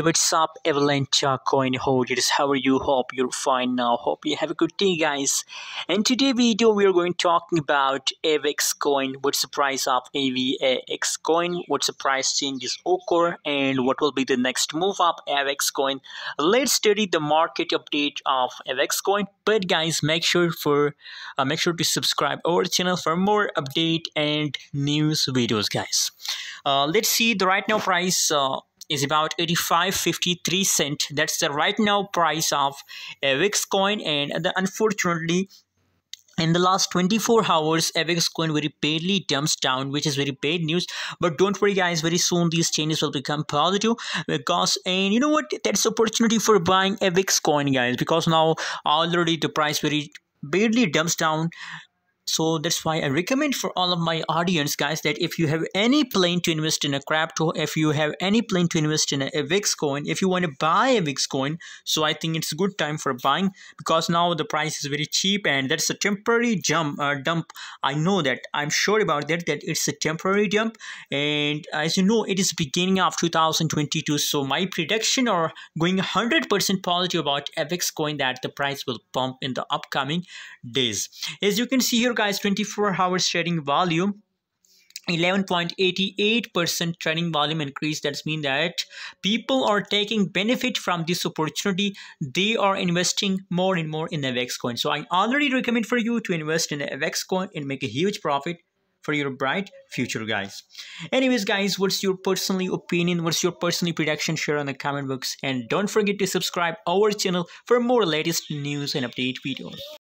What's up, Avalanche coin holders? How are you? Hope you're fine now. Hope you have a good day, guys. And today video we are going to talking about AVAX coin. What's the price of AVAX coin? What's the price changes occur, and what will be the next move up AVAX coin? Let's study the market update of AVAX coin. But guys, make sure to subscribe our channel for more update and news videos, guys. Let's see the right now price. Is about 85.53 cents. That's the right now price of AVAX coin, and unfortunately in the last 24 hours AVAX coin very badly dumps down, which is very bad news. But don't worry guys, very soon these changes will become positive, because and you know what, that's opportunity for buying AVAX coin, guys, because now already the price very badly dumps down. So that's why I recommend for all of my audience, guys, that if you have any plan to invest in a crypto, if you have any plan to invest in a AVAX coin, if you want to buy a AVAX coin, so I think it's a good time for buying, because now the price is very cheap and that's a temporary dump. I know that. I'm sure about that it's a temporary dump. And as you know, it is beginning of 2022. So my prediction are going 100% positive about AVAX coin that the price will pump in the upcoming days. As you can see here, guys, 24 hours trading volume, 11.88% trading volume increase. That means that people are taking benefit from this opportunity. They are investing more and more in AVAX coin. So I already recommend for you to invest in AVAX coin and make a huge profit for your bright future, guys. Anyways, guys, what's your personally opinion? What's your personally prediction? Share on the comment box, and don't forget to subscribe our channel for more latest news and update videos.